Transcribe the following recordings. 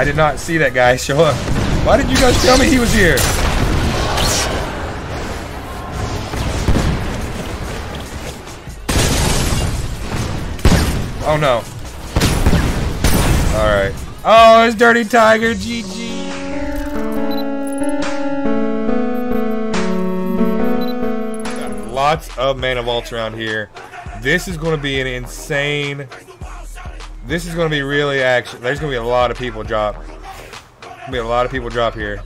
I did not see that guy show up. Why did you guys tell me he was here? Oh no. Alright. Oh, it's Dirty Tiger. GG. Lots of mana vaults around here. This is going to be an insane. This is going to be really action. There's going to be a lot of people drop. Be a lot of people drop here.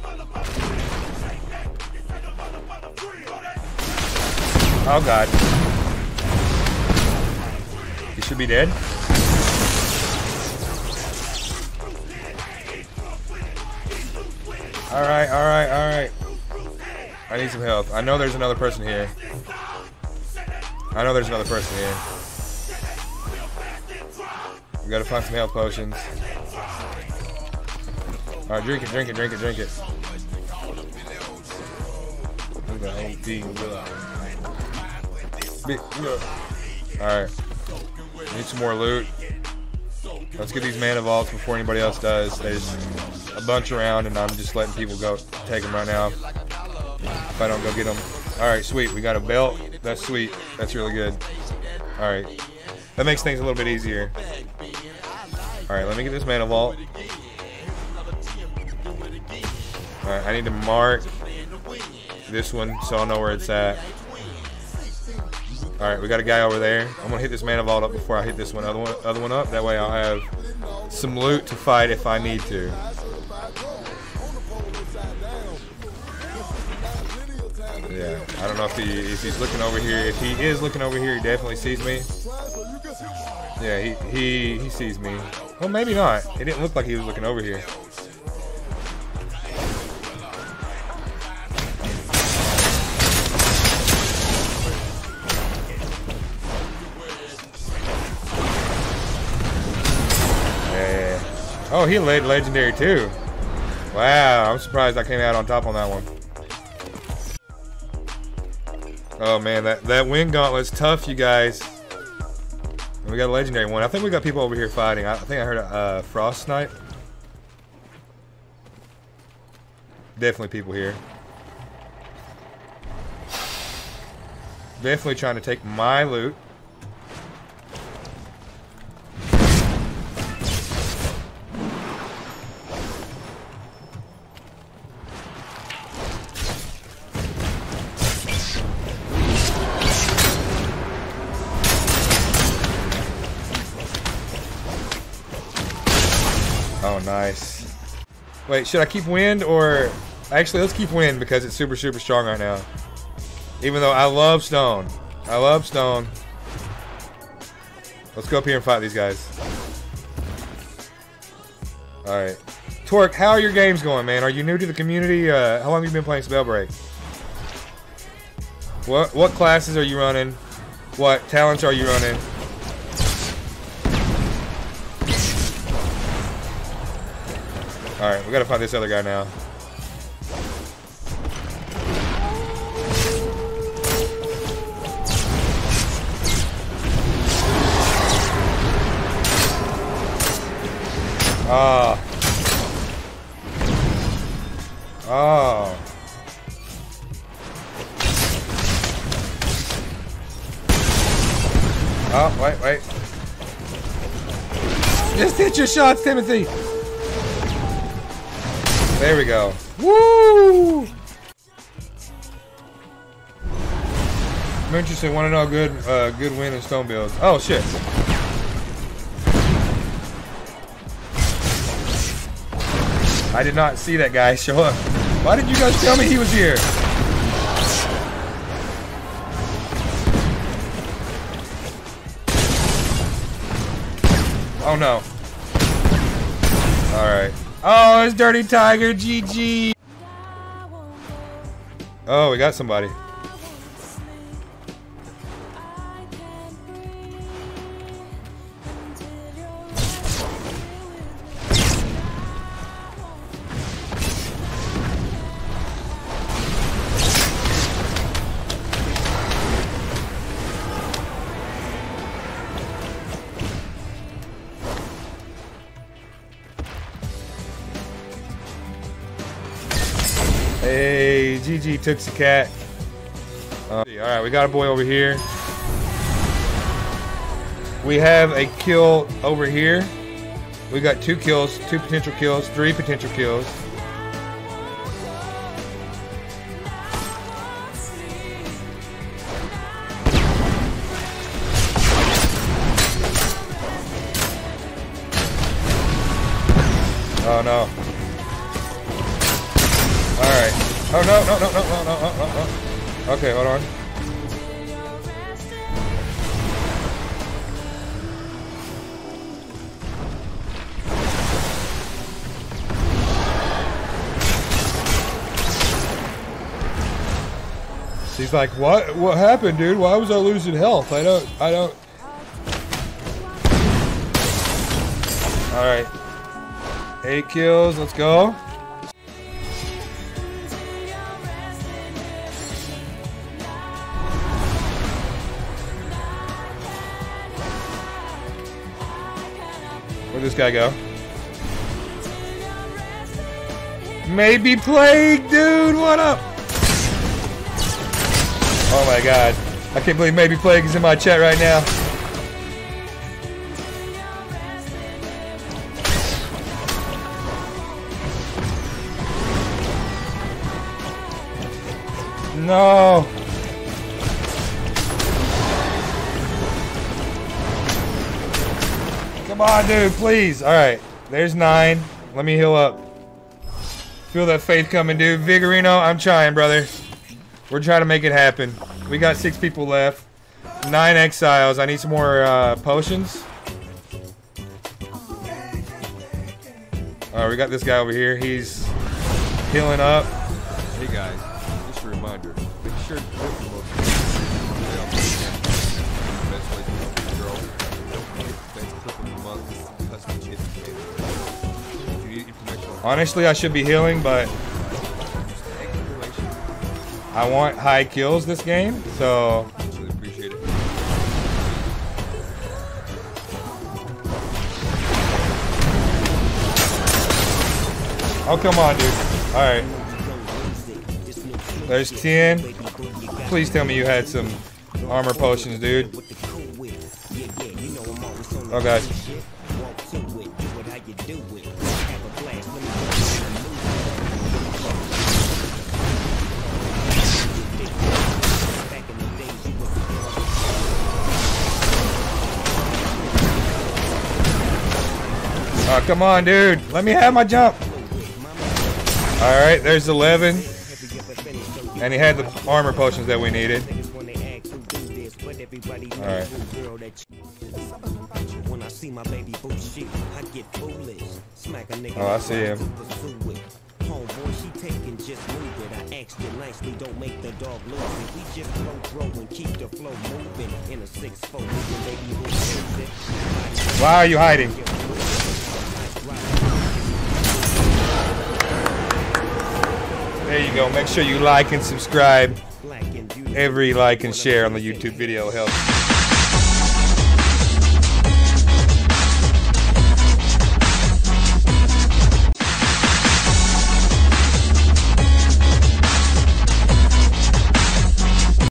Oh god. He should be dead. Alright, alright, alright. I need some help. I know there's another person here. I know there's another person here. We gotta find some health potions. Alright, drink it, drink it, drink it, drink it. Look at the whole thing. Alright. Need some more loot. Let's get these mana vaults before anybody else does. There's a bunch around and I'm just letting people go take them right now. If I don't go get them. Alright, sweet. We got a belt. That's sweet. That's really good. Alright. That makes things a little bit easier. Alright, let me get this mana vault. Alright, I need to mark this one so I'll know where it's at. Alright, we got a guy over there. I'm gonna hit this mana vault up before I hit this one other one up. That way I'll have some loot to fight if I need to. Yeah, I don't know if he's looking over here. If he is looking over here, he definitely sees me. Yeah, he sees me. Well, maybe not. It didn't look like he was looking over here. Oh, he laid legendary too. Wow, I'm surprised I came out on top on that one. Oh man, that wind gauntlet's tough, you guys. And we got a legendary one. I think we got people over here fighting. I think I heard a frost snipe. Definitely people here. Definitely trying to take my loot. Oh, nice. Wait, should I keep wind or... Actually, let's keep wind because it's super, super strong right now. Even though I love stone. I love stone. Let's go up here and fight these guys. Alright. Torque, how are your games going, man? Are you new to the community? How long have you been playing Spellbreak? What classes are you running? What talents are you running? Alright, we gotta find this other guy now. Ah. Oh. Oh. Oh, wait, wait. Just hit your shots, Timothy! There we go. Woo! I'm interested. Want to know good win in stone builds? Oh shit! I did not see that guy show up. Why did you guys tell me he was here? Oh no! All right. Oh, it's Dirty Tiger, GG. Oh, we got somebody. GG Tipsycat. Alright, we got a boy over here. We have a kill over here. We got 2 kills, 2 potential kills, 3 potential kills. Oh no. Alright. Oh no, no, no, no, no, no, no, no, no. Okay, hold on. She's like, what? What happened, dude? Why was I losing health? I don't. All right, 8 kills. Let's go. Where'd this guy go? Maybe Plague, dude. What up? Oh my god. I can't believe Maybe Plague is in my chat right now. No. Come on, dude, please. Alright. There's 9. Let me heal up. Feel that faith coming, dude. Vigorino, I'm trying, brother. We're trying to make it happen. We got 6 people left. 9 exiles. I need some more potions. Alright, we got this guy over here. He's healing up. Hey guys, just a reminder. Make sure to put the most honestly, I should be healing, but I want high kills this game, so really appreciate it. Oh come on, dude. Alright. There's 10. Please tell me you had some armor potions, dude. Oh god. Oh, come on, dude. Let me have my jump. Alright, there's 11. And he had the armor potions that we needed. Alright. Oh, I see him. Why are you hiding? There you go. Make sure you like and subscribe. Every like and share on the YouTube video helps.